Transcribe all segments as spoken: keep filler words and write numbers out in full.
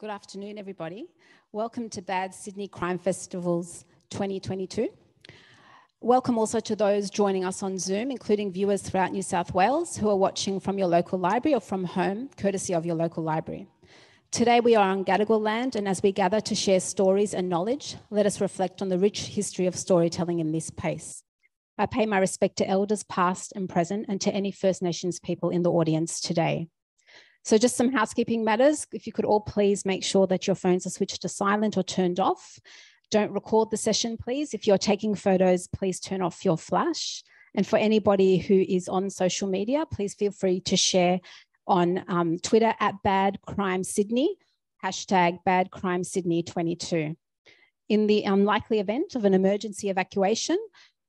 Good afternoon, everybody. Welcome to B A D Sydney Crime Festivals twenty twenty-two. Welcome also to those joining us on Zoom, including viewers throughout New South Wales who are watching from your local library or from home, courtesy of your local library. Today we are on Gadigal land, and as we gather to share stories and knowledge, let us reflect on the rich history of storytelling in this space. I pay my respect to elders past and present, and to any First Nations people in the audience today. So just some housekeeping matters. If you could all please make sure that your phones are switched to silent or turned off. Don't record the session, please. If you're taking photos, please turn off your flash. And for anybody who is on social media, please feel free to share on um, Twitter at B A D Crime Sydney, hashtag B A D Crime Sydney twenty-two. In the unlikely event of an emergency evacuation,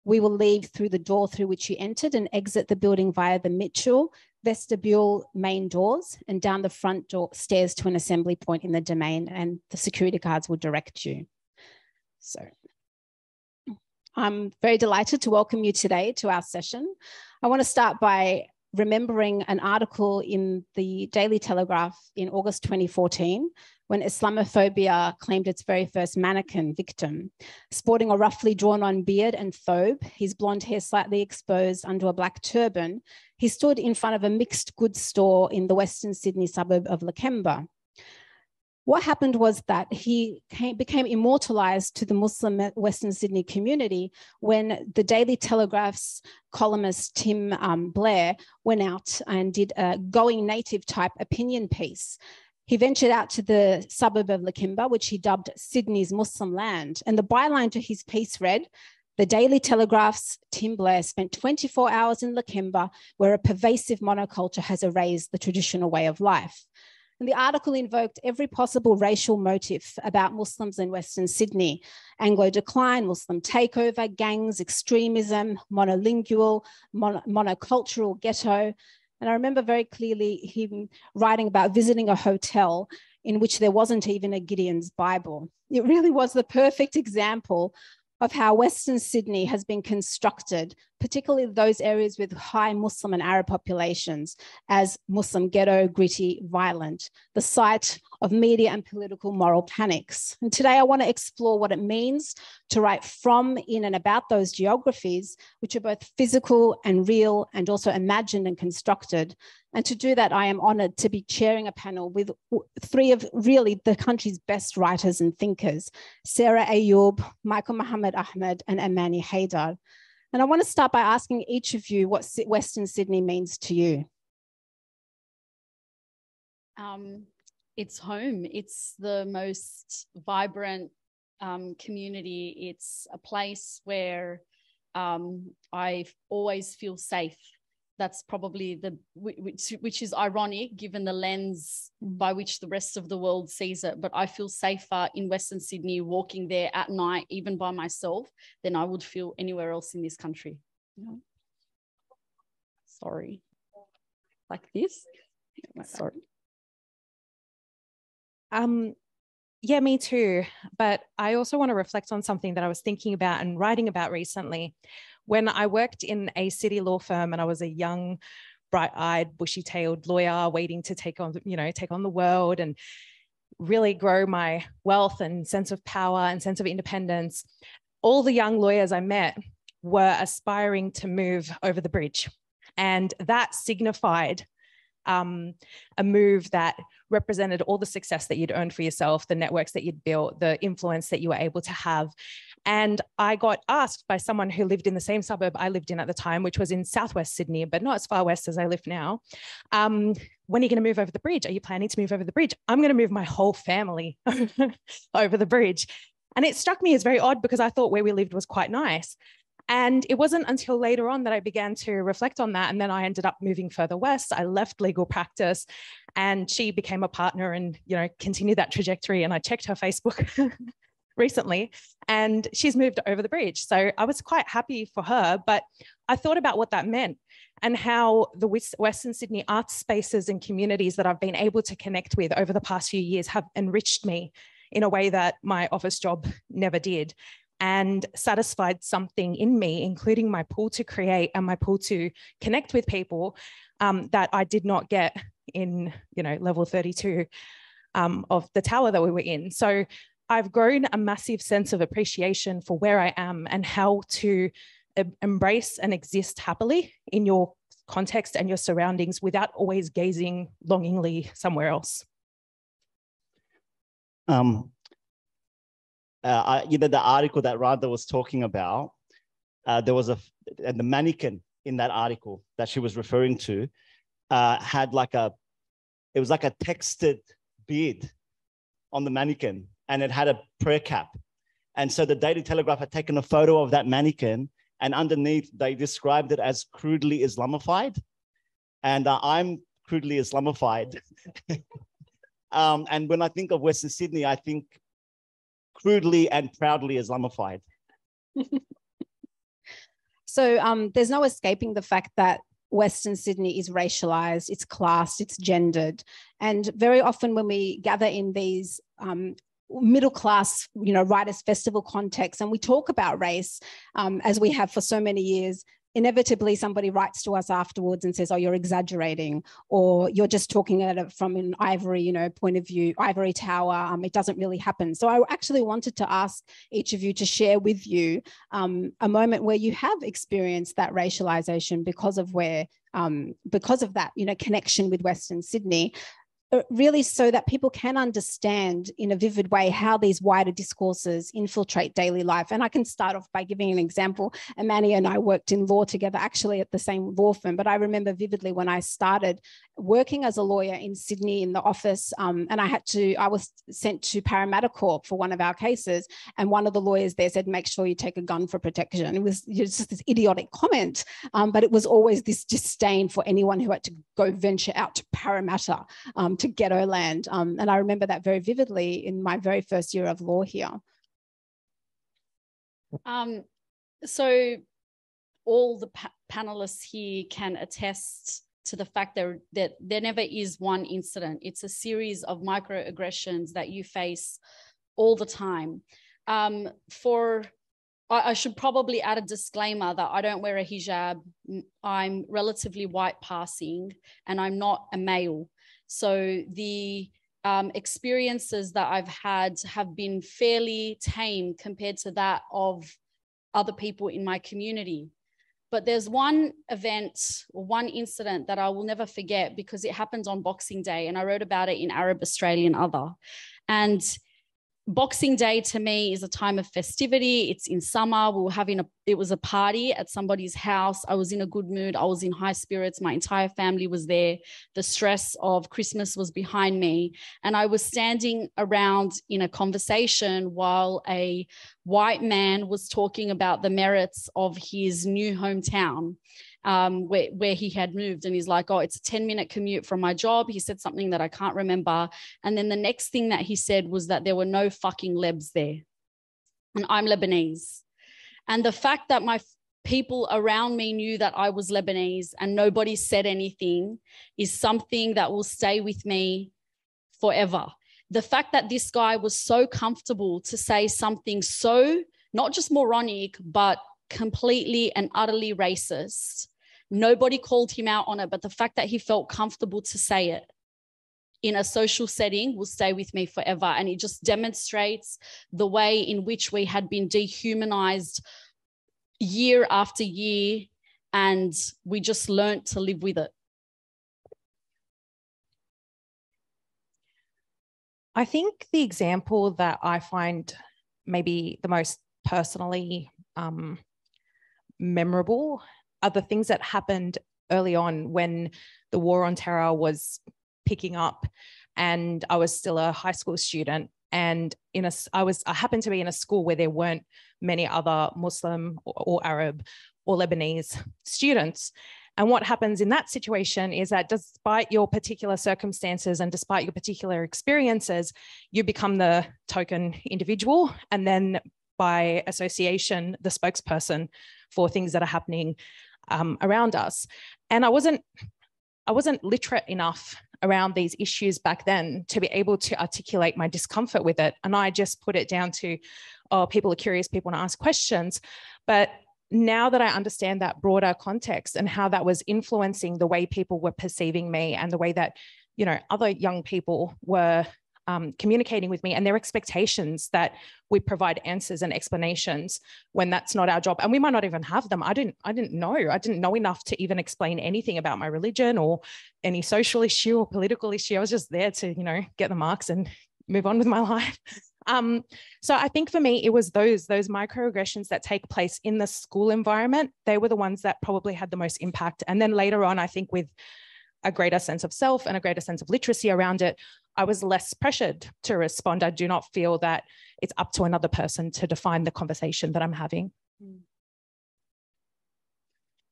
we will leave through the door through which you entered and exit the building via the Mitchell vestibule main doors and down the front door stairs to an assembly point in the domain, and the security guards will direct you. So I'm very delighted to welcome you today to our session. I want to start by remembering an article in the Daily Telegraph in August twenty fourteen when Islamophobia claimed its very first mannequin victim. Sporting a roughly drawn-on beard and thobe, his blonde hair slightly exposed under a black turban, he stood in front of a mixed goods store in the Western Sydney suburb of Lakemba. What happened was that he came, became immortalised to the Muslim Western Sydney community when the Daily Telegraph's columnist Tim um, Blair went out and did a going native type opinion piece. He ventured out to the suburb of Lakemba, which he dubbed Sydney's Muslim land. And the byline to his piece read, "The Daily Telegraph's Tim Blair spent twenty-four hours in Lakemba, where a pervasive monoculture has erased the traditional way of life." And the article invoked every possible racial motive about Muslims in Western Sydney: Anglo decline, Muslim takeover, gangs, extremism, monolingual, mon monocultural ghetto. And I remember very clearly him writing about visiting a hotel in which there wasn't even a Gideon's Bible. It really was the perfect example of how Western Sydney has been constructed, particularly those areas with high Muslim and Arab populations, as Muslim ghetto, gritty, violent, the site of media and political moral panics. And today I want to explore what it means to write from, in and about those geographies, which are both physical and real and also imagined and constructed. And to do that, I am honoured to be chairing a panel with three of really the country's best writers and thinkers: Sarah Ayoub, Michael Mohammed Ahmad and Amani Haydar. And I want to start by asking each of you what Western Sydney means to you. Um, it's home. It's the most vibrant um, community. It's a place where um, I always feel safe. That's probably the, which, which is ironic given the lens by which the rest of the world sees it. But I feel safer in Western Sydney walking there at night, even by myself, than I would feel anywhere else in this country. Yeah. Sorry. Like this? Sorry. Um, yeah, me too. But I also want to reflect on something that I was thinking about and writing about recently. When I worked in a city law firm and I was a young, bright-eyed, bushy-tailed lawyer waiting to take on, you know, take on the world and really grow my wealth and sense of power and sense of independence, all the young lawyers I met were aspiring to move over the bridge. And that signified um, a move that represented all the success that you'd earned for yourself, the networks that you'd built, the influence that you were able to have. And I got asked by someone who lived in the same suburb I lived in at the time, which was in Southwest Sydney, but not as far west as I live now. Um, when are you going to move over the bridge? Are you planning to move over the bridge? I'm going to move my whole family over the bridge. And it struck me as very odd because I thought where we lived was quite nice. And it wasn't until later on that I began to reflect on that. And then I ended up moving further west. I left legal practice and she became a partner and, you know, continued that trajectory. And I checked her Facebook recently, and she's moved over the bridge. So I was quite happy for her, but I thought about what that meant and how the Western Sydney arts spaces and communities that I've been able to connect with over the past few years have enriched me in a way that my office job never did, and satisfied something in me, including my pull to create and my pull to connect with people um, that I did not get in, you know, level thirty-two um, of the tower that we were in. So I've grown a massive sense of appreciation for where I am and how to embrace and exist happily in your context and your surroundings without always gazing longingly somewhere else. Um, uh, I, you know, the article that Randa was talking about, uh, there was a, and the mannequin in that article that she was referring to uh, had like a, it was like a textured beard on the mannequin, and it had a prayer cap. And so the Daily Telegraph had taken a photo of that mannequin, and underneath they described it as crudely Islamified. And uh, I'm crudely Islamified. Um, and when I think of Western Sydney, I think crudely and proudly Islamified. So um, there's no escaping the fact that Western Sydney is racialised, it's classed, it's gendered. And very often when we gather in these um, middle class, you know, writers' festival contexts, and we talk about race, um, as we have for so many years, inevitably somebody writes to us afterwards and says, oh, you're exaggerating, or you're just talking at it from an ivory, you know, point of view, ivory tower, um, it doesn't really happen. So I actually wanted to ask each of you to share with you um, a moment where you have experienced that racialization because of where, um, because of that, you know, connection with Western Sydney, really, so that people can understand in a vivid way how these wider discourses infiltrate daily life. And I can start off by giving an example. Amani and I worked in law together, actually at the same law firm, but I remember vividly when I started working as a lawyer in Sydney in the office, um, and I had to, I was sent to Parramatta Corp for one of our cases, and one of the lawyers there said, make sure you take a gun for protection. It was, it was just this idiotic comment, um, but it was always this disdain for anyone who had to go venture out to Parramatta, um, to to ghetto land. Um, and I remember that very vividly in my very first year of law here. Um, so all the pa panelists here can attest to the fact that, that there never is one incident. It's a series of microaggressions that you face all the time. Um, for, I, I should probably add a disclaimer that I don't wear a hijab. I'm relatively white passing, and I'm not a male. So the um, experiences that I've had have been fairly tame compared to that of other people in my community. But there's one event, or one incident that I will never forget, because it happened on Boxing Day, and I wrote about it in Arab Australian Other. And Boxing Day to me is a time of festivity. It's in summer. We were having a, it was a party at somebody's house. I was in a good mood. I was in high spirits. My entire family was there. The stress of Christmas was behind me. And I was standing around in a conversation while a white man was talking about the merits of his new hometown. Um, where, where he had moved, and he's like, oh, it's a ten minute commute from my job. He said something that I can't remember. And then the next thing that he said was that there were no fucking Lebs there. And I'm Lebanese. And the fact that my people around me knew that I was Lebanese and nobody said anything is something that will stay with me forever. The fact that this guy was so comfortable to say something so, not just moronic, but completely and utterly racist. Nobody called him out on it, but the fact that he felt comfortable to say it in a social setting will stay with me forever. And it just demonstrates the way in which we had been dehumanized year after year, and we just learned to live with it. I think the example that I find maybe the most personally um, memorable are the things that happened early on when the war on terror was picking up, and I was still a high school student, and in a, I was, I happened to be in a school where there weren't many other Muslim or, or Arab or Lebanese students. And what happens in that situation is that despite your particular circumstances and despite your particular experiences, you become the token individual, and then by association, the spokesperson for things that are happening um, around us. And I wasn't, I wasn't literate enough around these issues back then to be able to articulate my discomfort with it. And I just put it down to, oh, people are curious, people want to ask questions. But now that I understand that broader context and how that was influencing the way people were perceiving me and the way that, you know, other young people were um, communicating with me and their expectations that we provide answers and explanations when that's not our job. And we might not even have them. I didn't, I didn't know. I didn't know enough to even explain anything about my religion or any social issue or political issue. I was just there to, you know, get the marks and move on with my life. Um, so I think for me, it was those, those microaggressions that take place in the school environment. They were the ones that probably had the most impact. And then later on, I think with a greater sense of self and a greater sense of literacy around it, I was less pressured to respond. I do not feel that it's up to another person to define the conversation that I'm having.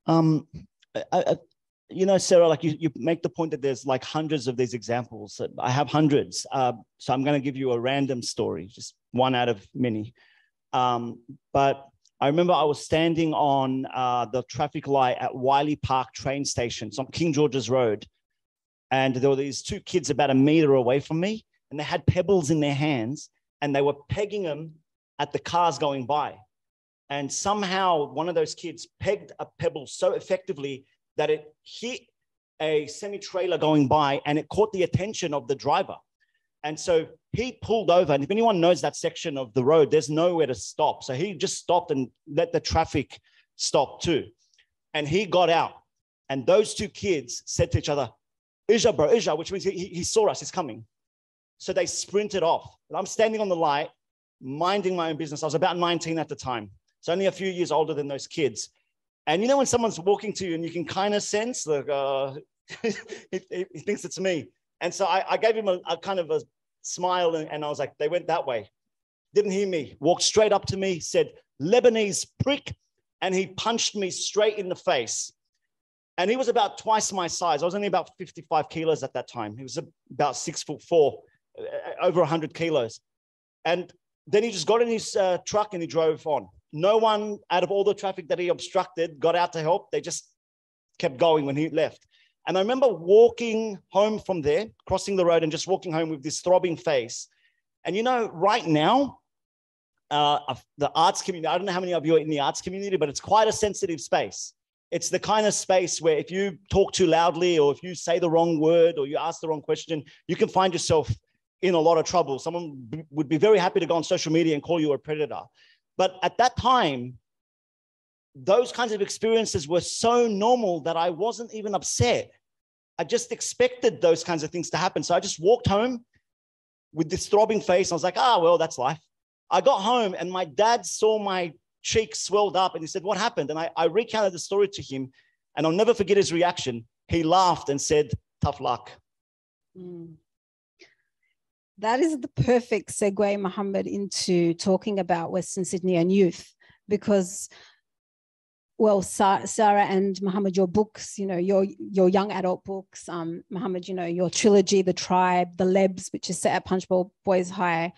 Um, I, I, you know, Sarah, like you, you make the point that there's like hundreds of these examples. I have hundreds. Uh, so I'm going to give you a random story, just one out of many. Um, but I remember I was standing on uh, the traffic light at Wiley Park train station, it's on King George's Road. And there were these two kids about a meter away from me, and they had pebbles in their hands and they were pegging them at the cars going by. And somehow one of those kids pegged a pebble so effectively that it hit a semi-trailer going by and it caught the attention of the driver. And so he pulled over, and if anyone knows that section of the road, there's nowhere to stop. So he just stopped and let the traffic stop too. And he got out, and those two kids said to each other, "Isha bro, Isha," which means he, he saw us, he's coming. So they sprinted off. And I'm standing on the light, minding my own business. I was about nineteen at the time. So only a few years older than those kids. And you know when someone's walking to you and you can kind of sense, like, uh, he, he thinks it's me. And so I, I gave him a, a kind of a smile, and, and I was like, they went that way. Didn't hear me, walked straight up to me, said, "Lebanese prick," and he punched me straight in the face. And he was about twice my size. I was only about fifty-five kilos at that time. He was about six foot four, over one hundred kilos. And then he just got in his uh, truck and he drove on. No one out of all the traffic that he obstructed got out to help. They just kept going when he left. And I remember walking home from there, crossing the road and just walking home with this throbbing face. And you know, right now, uh, the arts community, I don't know how many of you are in the arts community, but it's quite a sensitive space. It's the kind of space where if you talk too loudly or if you say the wrong word or you ask the wrong question, you can find yourself in a lot of trouble. Someone would be very happy to go on social media and call you a predator. But at that time, those kinds of experiences were so normal that I wasn't even upset. I just expected those kinds of things to happen. So I just walked home with this throbbing face. I was like, ah, well, that's life. I got home and my dad saw my cheek swelled up and he said, "What happened?" And I, I recounted the story to him, and I'll never forget his reaction. He laughed and said, "Tough luck." Mm. That is the perfect segue, Mohammed, into talking about Western Sydney and youth, because well, Sarah and Mohammed, your books, you know, your your young adult books, um, Mohammed, you know, your trilogy, The Tribe, The Lebs, which is set at Punchbowl Boys High,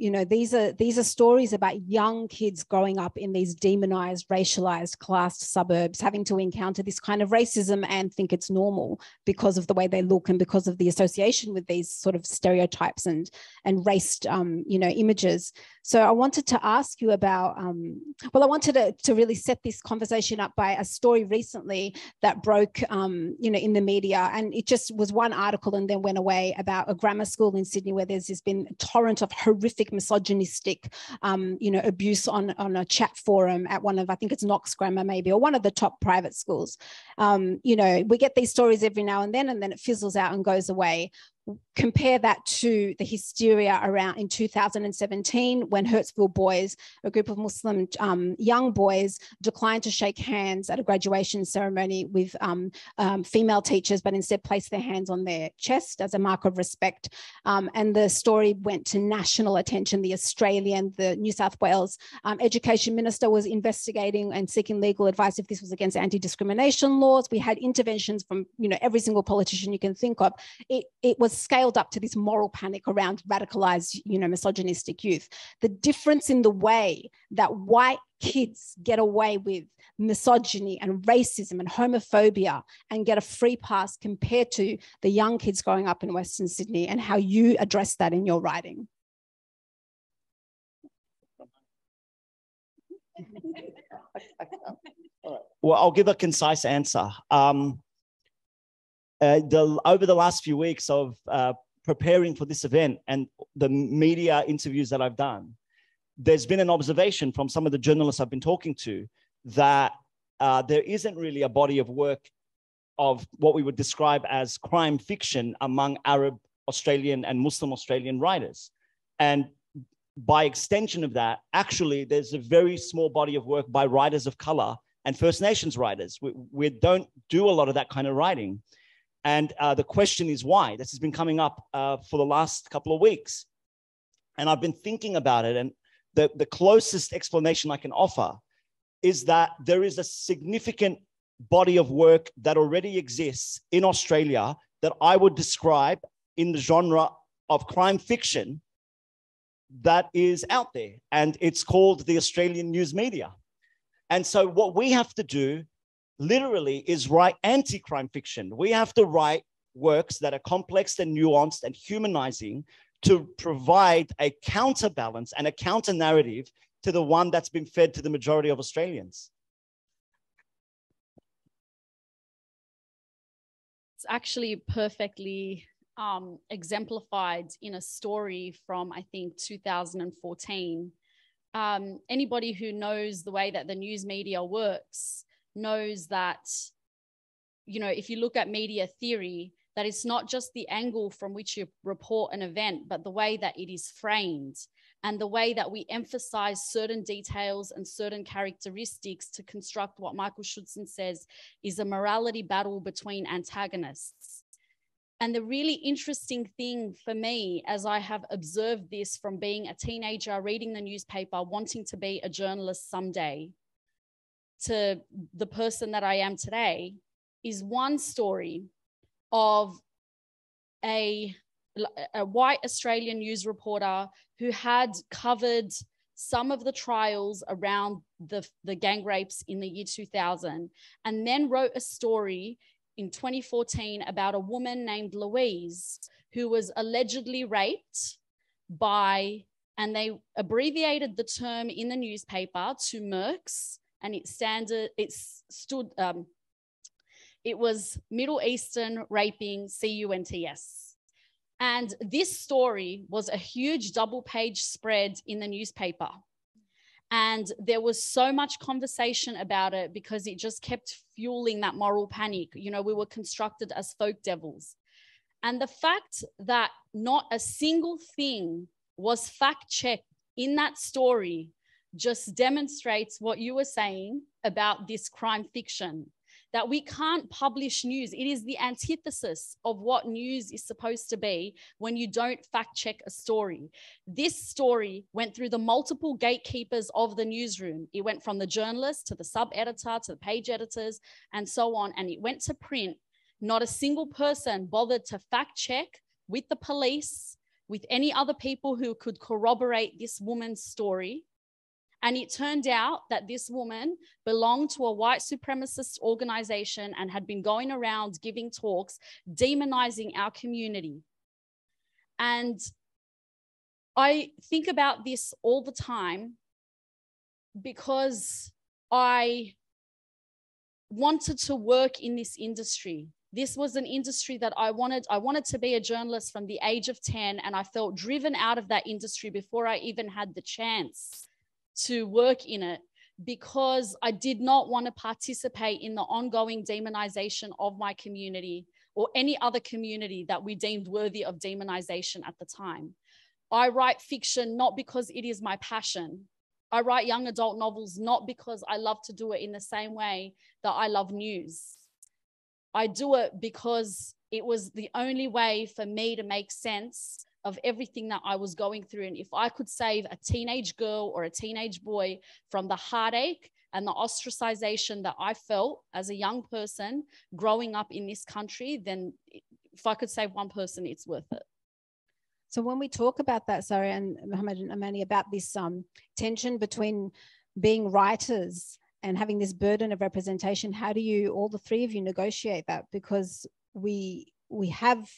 you know, these are these are stories about young kids growing up in these demonized, racialized, classed suburbs, having to encounter this kind of racism and think it's normal because of the way they look and because of the association with these sort of stereotypes and and raced, um, you know, images. So I wanted to ask you about, um, well, I wanted to, to really set this conversation up by a story recently that broke, um, you know, in the media. And it just was one article and then went away about a grammar school in Sydney where there's this been a torrent of horrific, misogynistic, um, you know, abuse on, on a chat forum at one of, I think it's Knox Grammar maybe, or one of the top private schools. Um, you know, we get these stories every now and then, and then it fizzles out and goes away. Compare that to the hysteria around in two thousand seventeen when Hurstville boys, a group of Muslim um, young boys, declined to shake hands at a graduation ceremony with um, um, female teachers, but instead placed their hands on their chest as a mark of respect. Um, and the story went to national attention. The Australian, the New South Wales um, education minister was investigating and seeking legal advice if this was against anti-discrimination laws. We had interventions from, you know, every single politician you can think of. It, it was scaled up to this moral panic around radicalized, you know, misogynistic youth. The difference in the way that white kids get away with misogyny and racism and homophobia and get a free pass compared to the young kids growing up in Western Sydney, and how you address that in your writing. Well, I'll give a concise answer. Um, Uh, the, over the last few weeks, I've uh, preparing for this event and the media interviews that I've done, there's been an observation from some of the journalists I've been talking to that uh, there isn't really a body of work of what we would describe as crime fiction among Arab Australian and Muslim Australian writers. And by extension of that, actually, there's a very small body of work by writers of color and First Nations writers. We, we don't do a lot of that kind of writing. And uh, the question is why? This has been coming up uh, for the last couple of weeks. And I've been thinking about it. And the, the closest explanation I can offer is that there is a significant body of work that already exists in Australia that I would describe in the genre of crime fiction that is out there, and it's called the Australian news media. And so what we have to do literally is write anti-crime fiction. We have to write works that are complex and nuanced and humanizing to provide a counterbalance and a counter-narrative to the one that's been fed to the majority of Australians. It's actually perfectly um, exemplified in a story from, I think, two thousand fourteen. Um, anybody who knows the way that the news media works knows that, you know, if you look at media theory, that it's not just the angle from which you report an event, but the way that it is framed and the way that we emphasize certain details and certain characteristics to construct what Michael Schudson says is a morality battle between antagonists. And the really interesting thing for me, as I have observed this from being a teenager, reading the newspaper, wanting to be a journalist someday, to the person that I am today, is one story of a a white Australian news reporter who had covered some of the trials around the, the gang rapes in the year two thousand, and then wrote a story in twenty fourteen about a woman named Louise who was allegedly raped by, and they abbreviated the term in the newspaper to Merckx, and it, standard, it stood, um, it was Middle Eastern Raping, C U N T S. And this story was a huge double page spread in the newspaper. And there was so much conversation about it because it just kept fueling that moral panic. You know, we were constructed as folk devils. And the fact that not a single thing was fact checked in that story just demonstrates what you were saying about this crime fiction, that we can't publish news. It is the antithesis of what news is supposed to be when you don't fact check a story. This story went through the multiple gatekeepers of the newsroom. It went from the journalist to the sub-editor to the page editors and so on, and it went to print. Not a single person bothered to fact check with the police, with any other people who could corroborate this woman's story. And it turned out that this woman belonged to a white supremacist organization and had been going around giving talks, demonizing our community. And I think about this all the time because I wanted to work in this industry. This was an industry that I wanted. I wanted to be a journalist from the age of ten, and I felt driven out of that industry before I even had the chance to work in it, because I did not want to participate in the ongoing demonization of my community or any other community that we deemed worthy of demonization at the time. I write fiction not because it is my passion. I write young adult novels not because I love to do it in the same way that I love news. I do it because it was the only way for me to make sense of everything that I was going through. And if I could save a teenage girl or a teenage boy from the heartache and the ostracization that I felt as a young person growing up in this country, then if I could save one person, it's worth it. So when we talk about that, Sarah and Mohammed and Amani, about this um, tension between being writers and having this burden of representation, how do you, all the three of you, negotiate that? Because we, we have...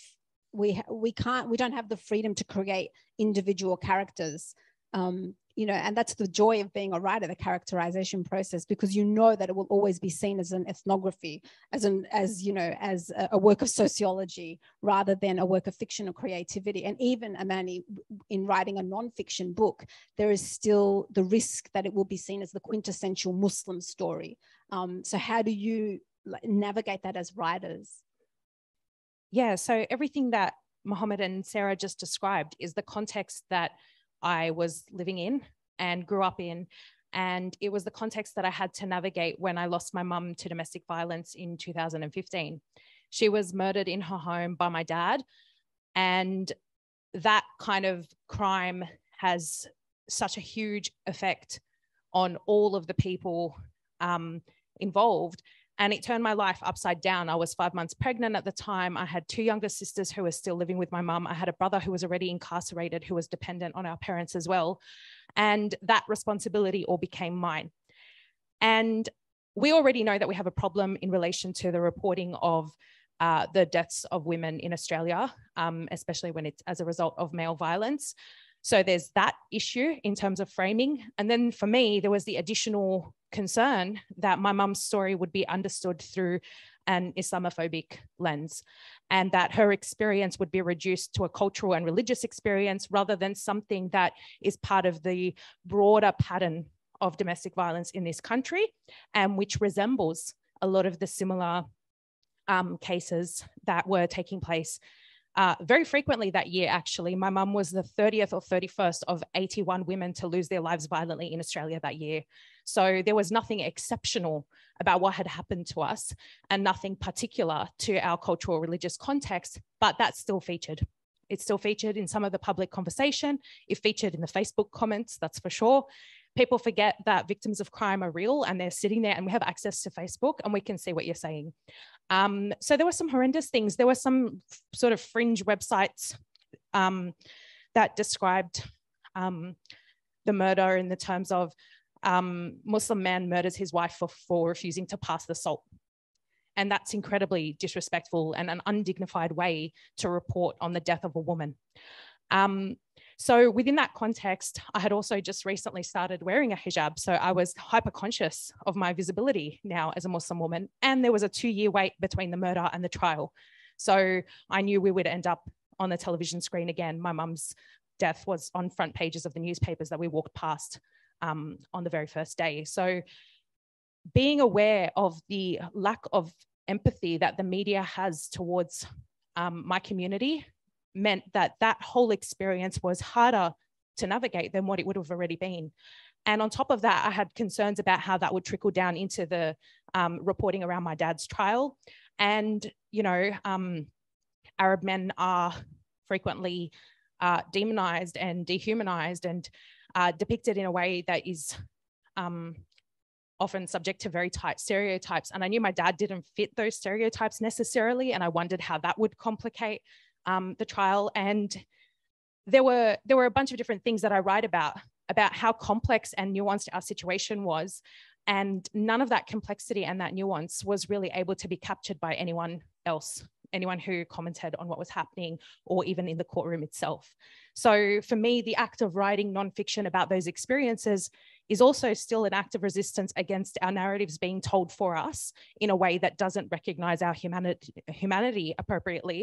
We, we can't, we don't have the freedom to create individual characters. Um, you know, and that's the joy of being a writer, the characterization process, because you know that it will always be seen as an ethnography, as an, as, you know, as a, a work of sociology rather than a work of fiction or creativity. And even, Amani, in writing a non-fiction book, there is still the risk that it will be seen as the quintessential Muslim story. Um, so how do you navigate that as writers? Yeah, so everything that Mohammed and Sarah just described is the context that I was living in and grew up in. And it was the context that I had to navigate when I lost my mum to domestic violence in two thousand fifteen. She was murdered in her home by my dad. And that kind of crime has such a huge effect on all of the people um, involved. And it turned my life upside down. I was five months pregnant at the time. I had two younger sisters who were still living with my mum. I had a brother who was already incarcerated, who was dependent on our parents as well. And that responsibility all became mine. And we already know that we have a problem in relation to the reporting of uh, the deaths of women in Australia, um, especially when it's as a result of male violence. So there's that issue in terms of framing. And then for me, there was the additional concern that my mum's story would be understood through an Islamophobic lens, and that her experience would be reduced to a cultural and religious experience rather than something that is part of the broader pattern of domestic violence in this country, and which resembles a lot of the similar um, cases that were taking place Uh, very frequently that year. Actually, my mum was the thirtieth or thirty-first of eighty-one women to lose their lives violently in Australia that year. So there was nothing exceptional about what had happened to us and nothing particular to our cultural or religious context, but that still featured. It still featured in some of the public conversation. It featured in the Facebook comments, that's for sure. People forget that victims of crime are real, and they're sitting there, and we have access to Facebook and we can see what you're saying. Um, so there were some horrendous things. There were some sort of fringe websites um, that described um, the murder in the terms of um, Muslim man murders his wife for, for refusing to pass the salt. And that's incredibly disrespectful and an undignified way to report on the death of a woman. Um, So within that context, I had also just recently started wearing a hijab. So I was hyper-conscious of my visibility now as a Muslim woman. And there was a two-year wait between the murder and the trial. So I knew we would end up on the television screen again. My mum's death was on front pages of the newspapers that we walked past um, on the very first day. So being aware of the lack of empathy that the media has towards um, my community meant that that whole experience was harder to navigate than what it would have already been. And on top of that, I had concerns about how that would trickle down into the um, reporting around my dad's trial. And, you know, um, Arab men are frequently uh, demonized and dehumanized and uh, depicted in a way that is um, often subject to very tight stereotypes. And I knew my dad didn't fit those stereotypes necessarily, and I wondered how that would complicate Um, the trial. And there were there were a bunch of different things that I write about, about how complex and nuanced our situation was, and none of that complexity and that nuance was really able to be captured by anyone else, anyone who commented on what was happening or even in the courtroom itself. So for me, the act of writing nonfiction about those experiences is also still an act of resistance against our narratives being told for us in a way that doesn't recognize our humanity, humanity appropriately,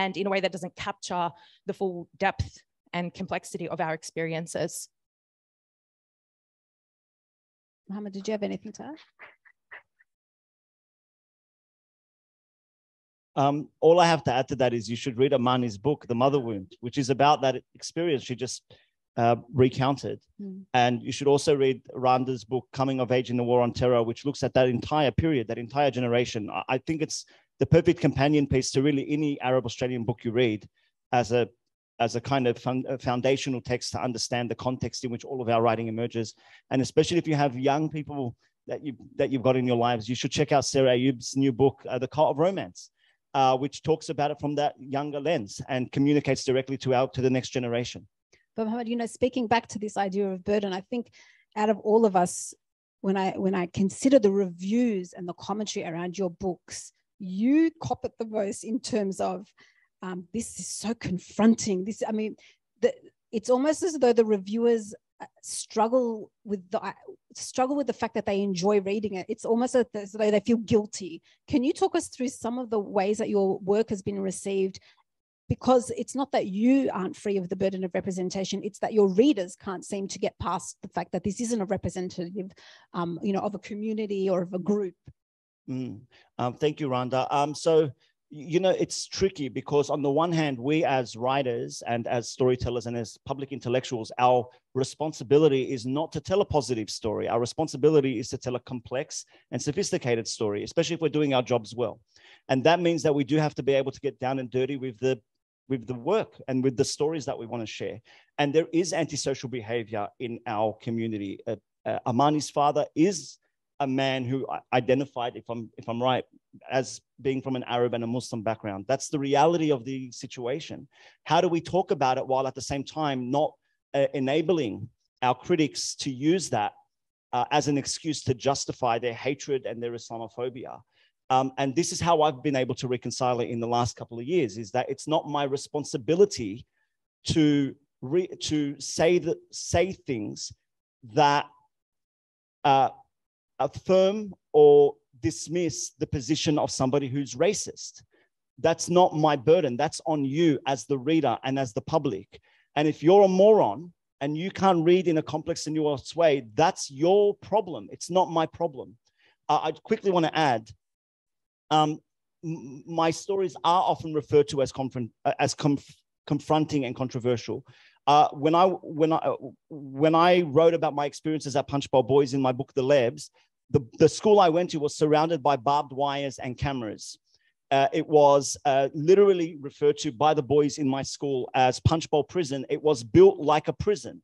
and in a way that doesn't capture the full depth and complexity of our experiences. Mohammed, did you have anything to add? Um, all I have to add to that is you should read Amani's book, The Mother Wound, which is about that experience she just Uh, recounted. Mm. And you should also read Randa's book, Coming of Age in the War on Terror, which looks at that entire period, that entire generation. I, I think it's the perfect companion piece to really any Arab Australian book you read as a, as a kind of fun, a foundational text to understand the context in which all of our writing emerges. And especially if you have young people that, you, that you've got in your lives, you should check out Sarah Ayoub's new book, uh, The Cult of Romance, uh, which talks about it from that younger lens and communicates directly to, our, to the next generation. But Mohammed, you know, speaking back to this idea of burden, I think out of all of us, when I when I consider the reviews and the commentary around your books, you cop it the most in terms of um, this is so confronting. This, I mean, the, it's almost as though the reviewers struggle with the struggle with the fact that they enjoy reading it. It's almost as though they feel guilty. Can you talk us through some of the ways that your work has been received? Because it's not that you aren't free of the burden of representation, it's that your readers can't seem to get past the fact that this isn't a representative, um, you know, of a community or of a group. Mm. Um, thank you, Randa. Um, so, you know, it's tricky because on the one hand, we as writers and as storytellers and as public intellectuals, our responsibility is not to tell a positive story. Our responsibility is to tell a complex and sophisticated story, especially if we're doing our jobs well. And that means that we do have to be able to get down and dirty with the with the work and with the stories that we want to share. And there is antisocial behavior in our community. Uh, uh, Amani's father is a man who identified, if I'm, if I'm right, as being from an Arab and a Muslim background. That's the reality of the situation. How do we talk about it while at the same time not uh, enabling our critics to use that uh, as an excuse to justify their hatred and their Islamophobia? Um, and this is how I've been able to reconcile it in the last couple of years, is that it's not my responsibility to, re to say, the, say things that uh, affirm or dismiss the position of somebody who's racist. That's not my burden. That's on you as the reader and as the public. And if you're a moron and you can't read in a complex and nuanced way, that's your problem. It's not my problem. Uh, I quickly want to add, Um, my stories are often referred to as confront, as conf confronting and controversial. Uh, when I when I when I wrote about my experiences at Punchbowl Boys in my book The Lebs, the the school I went to was surrounded by barbed wires and cameras. Uh, it was uh, literally referred to by the boys in my school as Punchbowl Prison. It was built like a prison,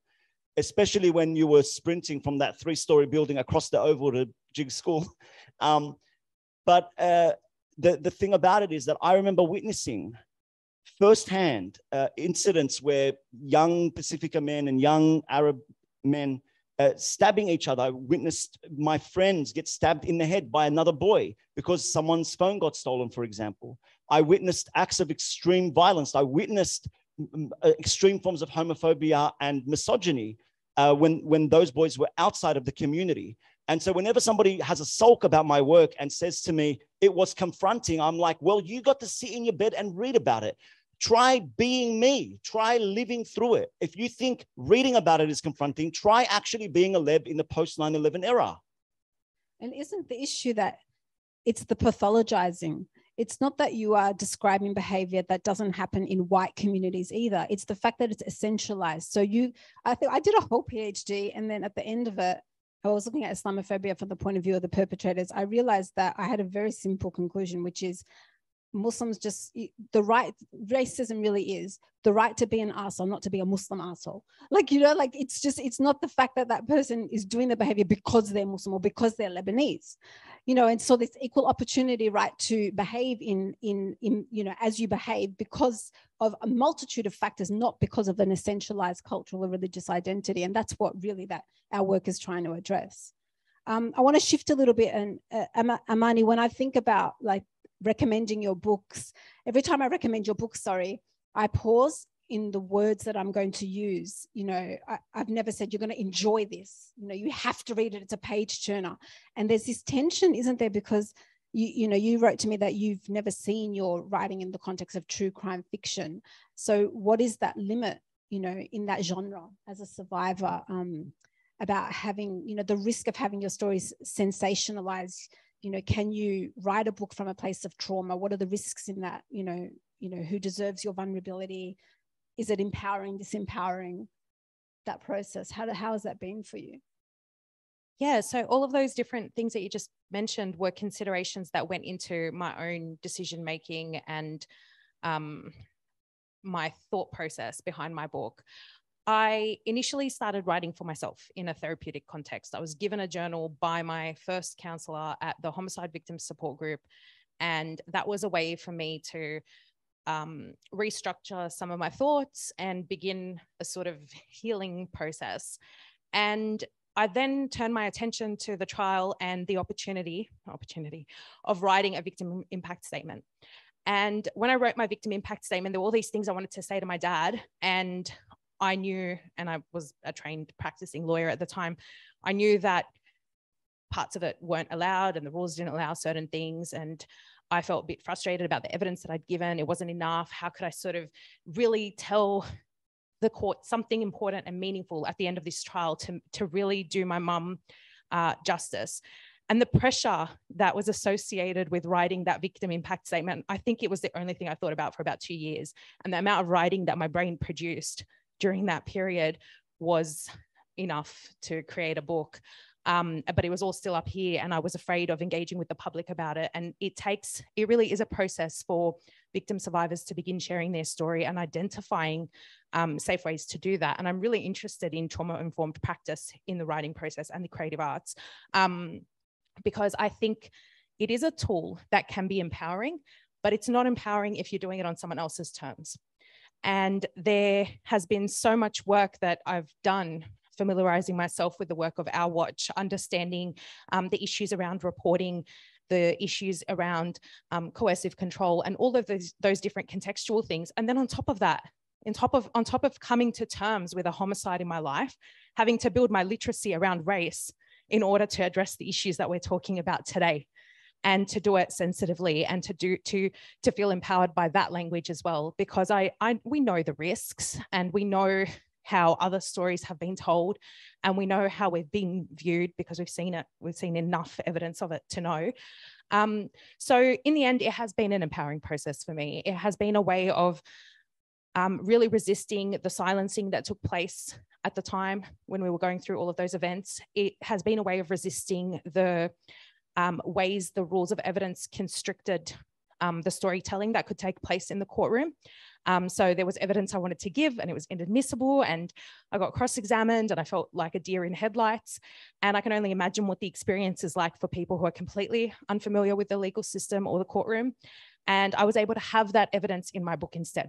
especially when you were sprinting from that three-story building across the oval to Jig School. Um, But uh, the, the thing about it is that I remember witnessing firsthand uh, incidents where young Pacifica men and young Arab men uh, stabbing each other. I witnessed my friends get stabbed in the head by another boy because someone's phone got stolen, for example. I witnessed acts of extreme violence. I witnessed extreme forms of homophobia and misogyny uh, when, when those boys were outside of the community. And so whenever somebody has a sulk about my work and says to me, it was confronting, I'm like, well, you got to sit in your bed and read about it. Try being me. Try living through it. If you think reading about it is confronting, try actually being a leb in the post nine eleven era. And isn't the issue that it's the pathologizing? It's not that you are describing behavior that doesn't happen in white communities either. It's the fact that it's essentialized. So you, I think I did a whole PhD, and then at the end of it, I was looking at Islamophobia from the point of view of the perpetrators. I realized that I had a very simple conclusion, which is Muslims just, the right, racism really is the right to be an arsehole, not to be a Muslim arsehole. Like, you know, like it's just, it's not the fact that that person is doing the behavior because they're Muslim or because they're Lebanese, you know, and so this equal opportunity right to behave in, in, in you know, as you behave because of a multitude of factors, not because of an essentialized cultural or religious identity. And that's what really that our work is trying to address. Um, I want to shift a little bit and uh, Amani, when I think about like, recommending your books. Every time I recommend your book, sorry, I pause in the words that I'm going to use. You know, I, I've never said you're going to enjoy this. You know, you have to read it. It's a page turner. And there's this tension, isn't there? Because, you, you know, you wrote to me that you've never seen your writing in the context of true crime fiction. So what is that limit, you know, in that genre as a survivor um, about having, you know, the risk of having your stories sensationalized? You know, can you write a book from a place of trauma? What are the risks in that? You know, you know, who deserves your vulnerability? Is it empowering, disempowering, that process? How, do, how has that been for you? Yeah, so all of those different things that you just mentioned were considerations that went into my own decision-making and um, my thought process behind my book. I initially started writing for myself in a therapeutic context. I was given a journal by my first counsellor at the Homicide Victims Support Group, and that was a way for me to um, restructure some of my thoughts and begin a sort of healing process. And I then turned my attention to the trial and the opportunity, opportunity of writing a victim impact statement. And when I wrote my victim impact statement, there were all these things I wanted to say to my dad, and I knew, and I was a trained practicing lawyer at the time, I knew that parts of it weren't allowed and the rules didn't allow certain things. And I felt a bit frustrated about the evidence that I'd given. It wasn't enough. How could I sort of really tell the court something important and meaningful at the end of this trial to, to really do my mum uh, justice? And the pressure that was associated with writing that victim impact statement, I think it was the only thing I thought about for about two years. And the amount of writing that my brain produced during that period was enough to create a book. Um, but it was all still up here, and I was afraid of engaging with the public about it. And it takes, it really is a process for victim survivors to begin sharing their story and identifying um, safe ways to do that. And I'm really interested in trauma-informed practice in the writing process and the creative arts, um, because I think it is a tool that can be empowering, but it's not empowering if you're doing it on someone else's terms. And there has been so much work that I've done familiarizing myself with the work of Our Watch, understanding um, the issues around reporting, the issues around um, coercive control, and all of those, those different contextual things. And then on top of that, in top of, on top of coming to terms with a homicide in my life, having to build my literacy around race in order to address the issues that we're talking about today, and to do it sensitively, and to do to to feel empowered by that language as well, because I, I we know the risks, and we know how other stories have been told, and we know how we've been viewed because we've seen it, we've seen enough evidence of it to know. Um, so in the end, it has been an empowering process for me. It has been a way of um, really resisting the silencing that took place at the time when we were going through all of those events. It has been a way of resisting the um, ways the rules of evidence constricted Um, the storytelling that could take place in the courtroom. Um, so there was evidence I wanted to give, and it was inadmissible, and I got cross-examined, and I felt like a deer in headlights. And I can only imagine what the experience is like for people who are completely unfamiliar with the legal system or the courtroom. And I was able to have that evidence in my book instead.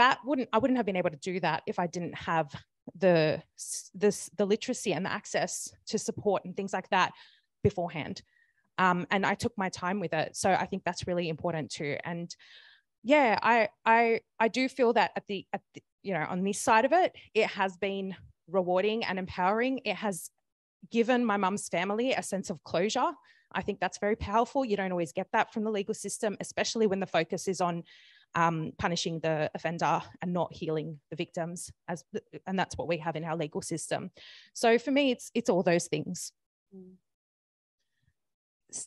That wouldn't, I wouldn't have been able to do that if I didn't have the, this, the literacy and the access to support and things like that beforehand. Um, and I took my time with it. So I think that's really important too. And yeah, I, I, I do feel that at the, at the, you know, on this side of it, it has been rewarding and empowering. It has given my mum's family a sense of closure. I think that's very powerful. You don't always get that from the legal system, especially when the focus is on um, punishing the offender and not healing the victims, as, and that's what we have in our legal system. So for me, it's, it's all those things. Mm.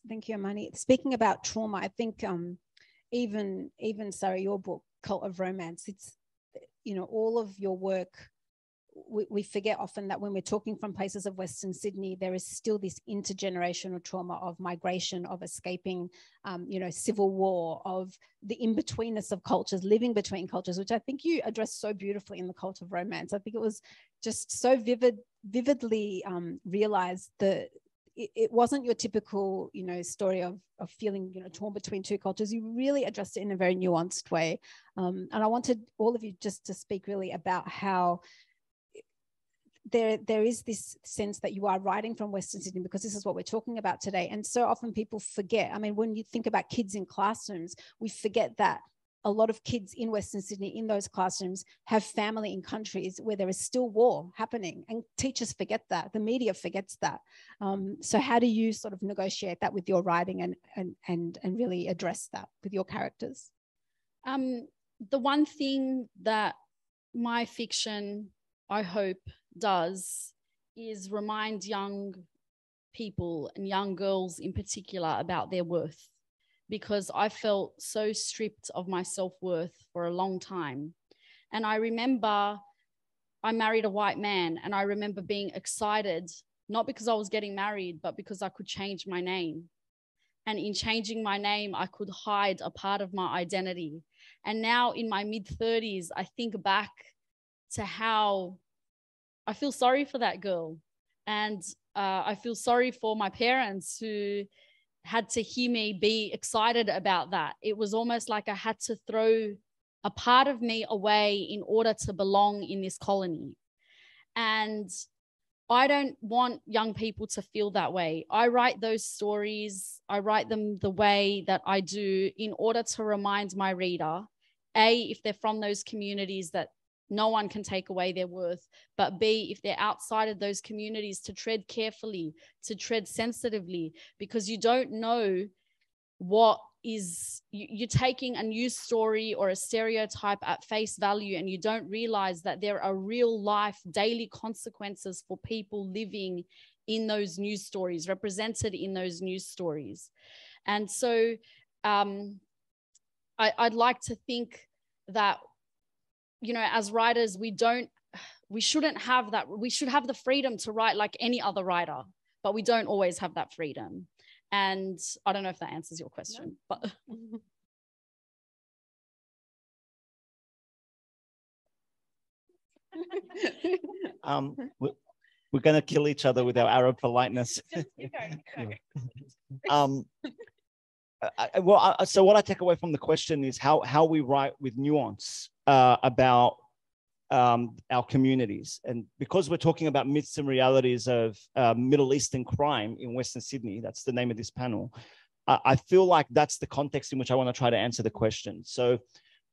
Thank you, Amani. Speaking about trauma, I think um, even even Sarah, your book, Cult of Romance, it's, you know, all of your work, we, we forget often that when we're talking from places of Western Sydney, there is still this intergenerational trauma of migration, of escaping, um, you know, civil war, of the in-betweenness of cultures, living between cultures, which I think you addressed so beautifully in The Cult of Romance. I think it was just so vivid, vividly um, realised that it wasn't your typical, you know, story of, of feeling, you know, torn between two cultures. You really addressed it in a very nuanced way. Um, and I wanted all of you just to speak really about how there, there is this sense that you are writing from Western Sydney, because this is what we're talking about today. And so often people forget. I mean, when you think about kids in classrooms, we forget that a lot of kids in Western Sydney in those classrooms have family in countries where there is still war happening, and teachers forget that, the media forgets that. Um, so how do you sort of negotiate that with your writing and, and, and, and really address that with your characters? Um, the one thing that my fiction, I hope, does is remind young people and young girls in particular about their worth, because I felt so stripped of my self-worth for a long time. And I remember I married a white man, and I remember being excited, not because I was getting married, but because I could change my name. And in changing my name, I could hide a part of my identity. And now in my mid thirties, I think back to how I feel sorry for that girl. And uh, I feel sorry for my parents who had to hear me be excited about that. It was almost like I had to throw a part of me away in order to belong in this colony. And I don't want young people to feel that way. I write those stories, I write them the way that I do in order to remind my reader, A, if they're from those communities, that no one can take away their worth, but B, if they're outside of those communities, to tread carefully, to tread sensitively, because you don't know what is, you're taking a news story or a stereotype at face value, and you don't realize that there are real life daily consequences for people living in those news stories, represented in those news stories. And so um, I, I'd like to think that, you know, as writers, we don't, we shouldn't have that. We should have the freedom to write like any other writer, but we don't always have that freedom. And I don't know if that answers your question, no. but. um, we're, we're gonna kill each other with our Arab politeness. Just, you know, you know. um, I, well, I, so what I take away from the question is how, how we write with nuance uh, about um, our communities. And because we're talking about myths and realities of uh, Middle Eastern crime in Western Sydney, that's the name of this panel, I, I feel like that's the context in which I want to try to answer the question. So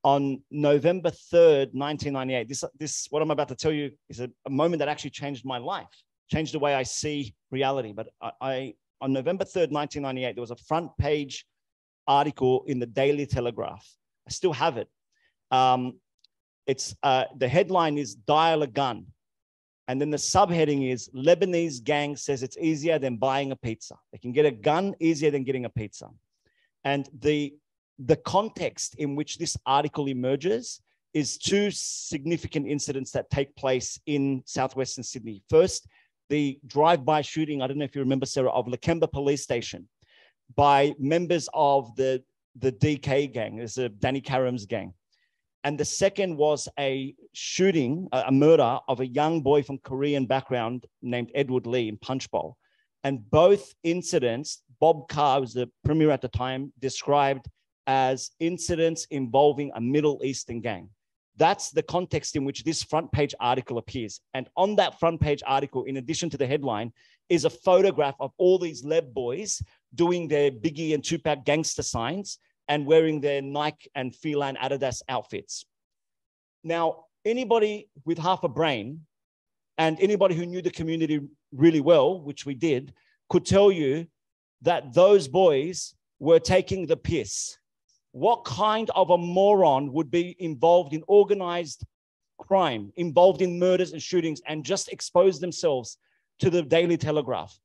on November third, nineteen ninety-eight, this, this what I'm about to tell you is a, a moment that actually changed my life, changed the way I see reality. But I, I on November third, nineteen ninety-eight, there was a front page article in the Daily Telegraph. I still have it. Um, it's uh, the headline is "Dial a Gun," and then the subheading is "Lebanese Gang Says It's Easier Than Buying a Pizza." They can get a gun easier than getting a pizza. And the the context in which this article emerges is two significant incidents that take place in southwestern Sydney. First, the drive-by shooting, I don't know if you remember, Sarah, of Lakemba police station by members of the, the D K gang, it's a Danny Karam's gang. And the second was a shooting, a, a murder of a young boy from Korean background named Edward Lee in Punchbowl. And both incidents, Bob Carr, who was the premier at the time, described as incidents involving a Middle Eastern gang. That's the context in which this front page article appears. And on that front page article, in addition to the headline, is a photograph of all these Leb boys doing their Biggie and Tupac gangster signs and wearing their Nike and Fila and Adidas outfits. Now, anybody with half a brain and anybody who knew the community really well, which we did, could tell you that those boys were taking the piss. What kind of a moron would be involved in organized crime, involved in murders and shootings, and just expose themselves to the Daily Telegraph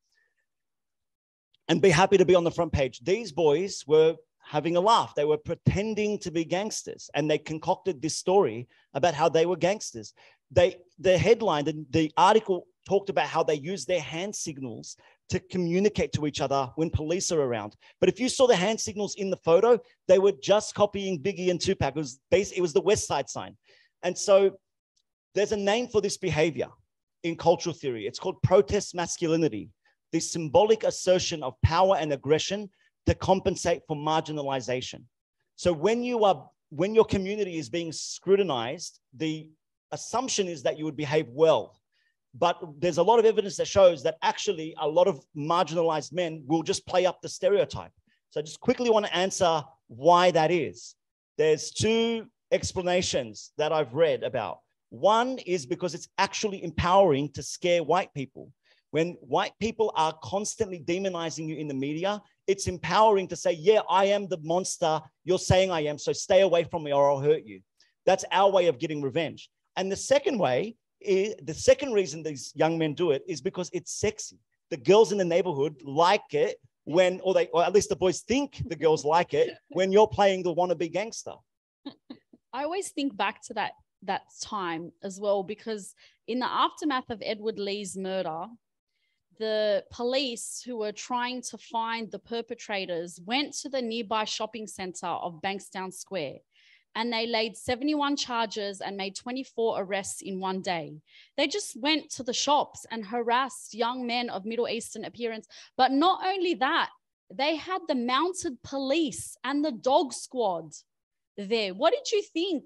and be happy to be on the front page? These boys were having a laugh. They were pretending to be gangsters, and they concocted this story about how they were gangsters. They, the headline, the, the article talked about how they used their hand signals to communicate to each other when police are around. But if you saw the hand signals in the photo, they were just copying Biggie and Tupac. It was, basically, it was the West Side sign. And so there's a name for this behavior in cultural theory. It's called protest masculinity, the symbolic assertion of power and aggression to compensate for marginalization. So when, you are, when your community is being scrutinized, the assumption is that you would behave well. But there's a lot of evidence that shows that actually a lot of marginalized men will just play up the stereotype. So I just quickly want to answer why that is. There's two explanations that I've read about. One is because it's actually empowering to scare white people. When white people are constantly demonizing you in the media, it's empowering to say, yeah, I am the monster you're saying I am, so stay away from me or I'll hurt you. That's our way of getting revenge. And the second way, It, the second reason these young men do it is because it's sexy. The girls in the neighborhood like it when, or they, or at least the boys think the girls like it when you're playing the wannabe gangster. I always think back to that, that time as well, because in the aftermath of Edward Lee's murder, the police who were trying to find the perpetrators went to the nearby shopping center of Bankstown Square, and they laid seventy-one charges and made twenty-four arrests in one day. They just went to the shops and harassed young men of Middle Eastern appearance. But not only that, they had the mounted police and the dog squad there. What did you think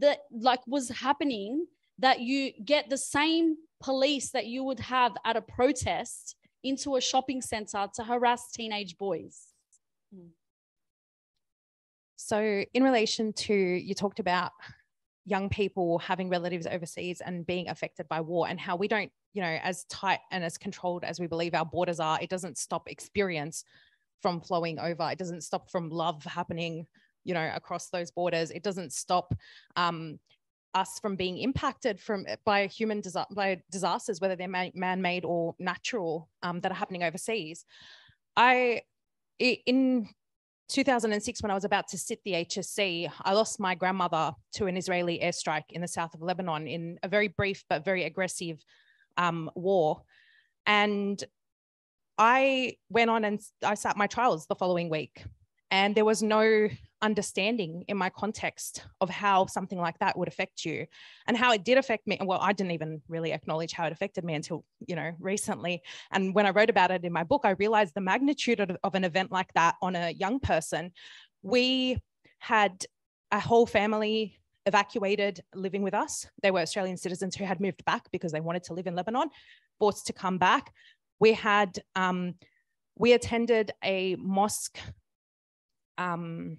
that like was happening, that you get the same police that you would have at a protest into a shopping center to harass teenage boys? Mm. So in relation to, you talked about young people having relatives overseas and being affected by war, and how we don't, you know, as tight and as controlled as we believe our borders are, it doesn't stop experience from flowing over. It doesn't stop from love happening, you know, across those borders. It doesn't stop um, us from being impacted from by human disa- by disasters, whether they're man- man-made or natural, um, that are happening overseas. I, in two thousand six, when I was about to sit the H S C, I lost my grandmother to an Israeli airstrike in the south of Lebanon in a very brief but very aggressive um, war. And I went on and I sat my trials the following week, and there was no understanding in my context of how something like that would affect you and how it did affect me. Well, I didn't even really acknowledge how it affected me until, you know, recently. And when I wrote about it in my book, I realized the magnitude of, of an event like that on a young person. We had a whole family evacuated living with us. They were Australian citizens who had moved back because they wanted to live in Lebanon, forced to come back. We had, um, we attended a mosque um,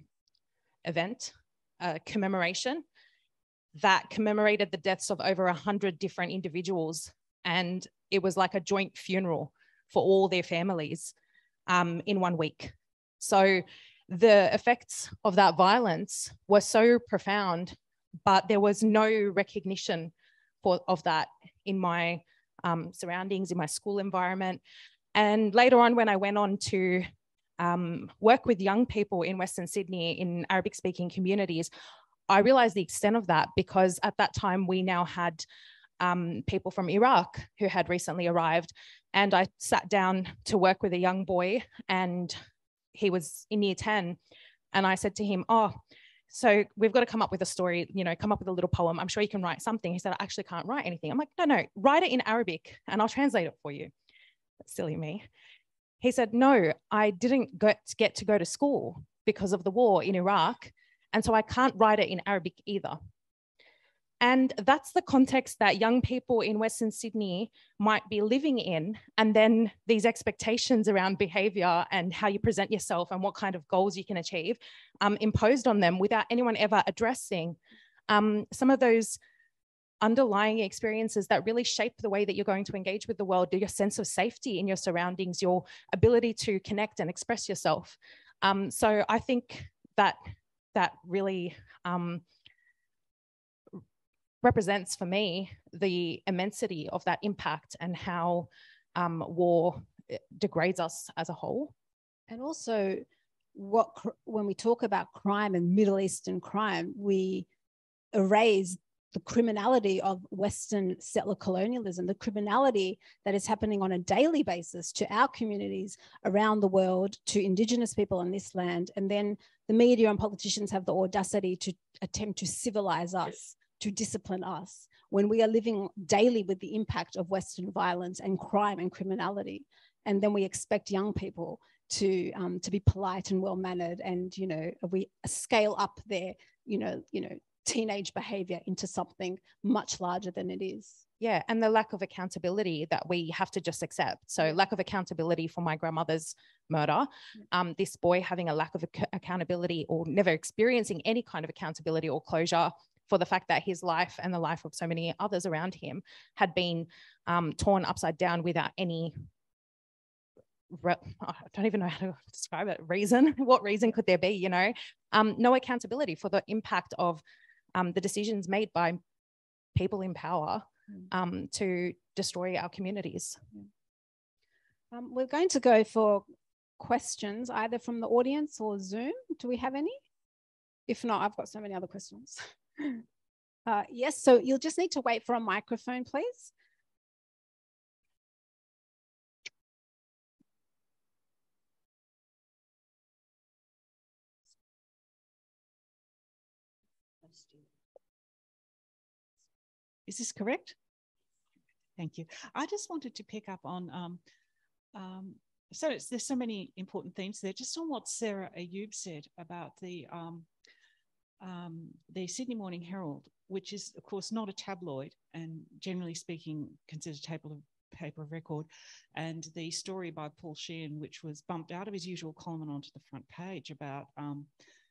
event, uh, commemoration that commemorated the deaths of over a hundred different individuals. And it was like a joint funeral for all their families um, in one week. So the effects of that violence were so profound, but there was no recognition for, of that in my um, surroundings, in my school environment. And later on, when I went on to Um, work with young people in Western Sydney in Arabic speaking communities, I realized the extent of that, because at that time we now had um, people from Iraq who had recently arrived, and I sat down to work with a young boy, and he was in year ten, and I said to him, oh, so we've got to come up with a story, you know, come up with a little poem. I'm sure you can write something. He said, I actually can't write anything. I'm like, no, no, write it in Arabic and I'll translate it for you. That's silly me. He said, no, I didn't get to go to school because of the war in Iraq, and so I can't write it in Arabic either. And that's the context that young people in Western Sydney might be living in, and then these expectations around behaviour and how you present yourself and what kind of goals you can achieve um, imposed on them without anyone ever addressing um, some of those underlying experiences that really shape the way that you're going to engage with the world, your sense of safety in your surroundings, your ability to connect and express yourself. Um, so I think that that really um, represents for me the immensity of that impact and how um, war degrades us as a whole. And also, what when we talk about crime and Middle Eastern crime, we erase the criminality of Western settler colonialism, the criminality that is happening on a daily basis to our communities around the world, to Indigenous people on this land. And then the media and politicians have the audacity to attempt to civilize us, to discipline us, when we are living daily with the impact of Western violence and crime and criminality. And then we expect young people to um, to be polite and well-mannered, and, you know, we scale up their, you know, you know, teenage behavior into something much larger than it is. Yeah, and the lack of accountability that we have to just accept. So lack of accountability for my grandmother's murder, um, this boy having a lack of ac- accountability or never experiencing any kind of accountability or closure for the fact that his life and the life of so many others around him had been um, torn upside down without any, re- I don't even know how to describe it, reason. What reason could there be, you know? Um, no accountability for the impact of Um, the decisions made by people in power um, to destroy our communities. Um, we're going to go for questions either from the audience or Zoom. Do we have any? If not, I've got so many other questions. Uh, yes, so you'll just need to wait for a microphone, please. Is this correct? Thank you. I just wanted to pick up on, um, um, so it's, there's so many important themes there, just on what Sarah Ayoub said about the, um, um, the Sydney Morning Herald, which is, of course, not a tabloid and generally speaking considered table of paper of record, and the story by Paul Sheehan, which was bumped out of his usual column and onto the front page about um,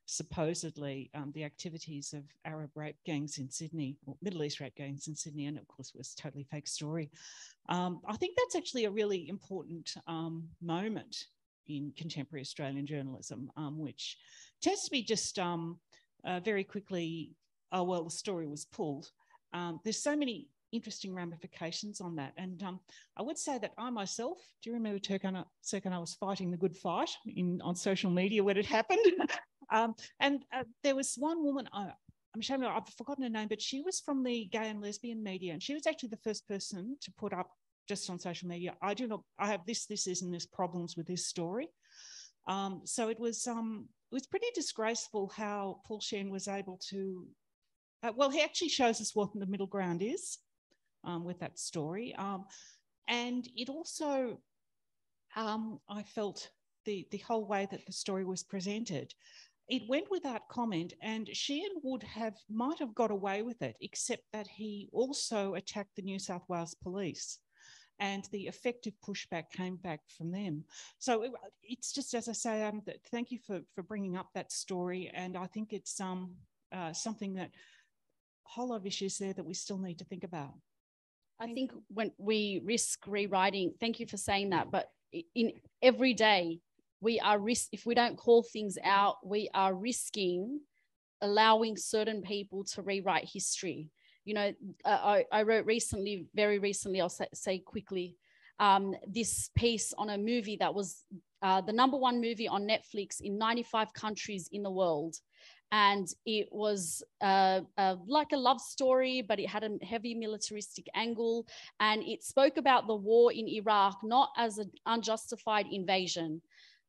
supposedly um, the activities of Arab rape gangs in Sydney, or Middle East rape gangs in Sydney, and of course was a totally fake story. Um, I think that's actually a really important um, moment in contemporary Australian journalism, um, which tends to be just um, uh, very quickly, oh, well, the story was pulled. Um, there's so many interesting ramifications on that. And um, I would say that I myself, do you remember Turkana, Turkana was fighting the good fight in on social media when it happened? um, and uh, there was one woman, I, I'm ashamed, I've forgotten her name, but she was from the gay and lesbian media. And she was actually the first person to put up just on social media, I do not, I have this, this is, and this problems with this story. Um, so it was, um, it was pretty disgraceful how Paul Sheehan was able to, uh, well, he actually shows us what the middle ground is. Um, with that story, um, and it also, um, I felt the the whole way that the story was presented, it went without comment, and Sheehan would have might have got away with it, except that he also attacked the New South Wales police, and the effective pushback came back from them. So it, it's just, as I say, um, that, thank you for for bringing up that story, and I think it's um uh, something that a whole lot of issues there that we still need to think about. I think when we risk rewriting, thank you for saying that, but in every day we are risk, if we don't call things out, we are risking allowing certain people to rewrite history. You know, I, I wrote recently, very recently, I'll say, say quickly, um, this piece on a movie that was uh, the number one movie on Netflix in ninety-five countries in the world. And it was uh, uh, like a love story, but it had a heavy militaristic angle. And it spoke about the war in Iraq, not as an unjustified invasion,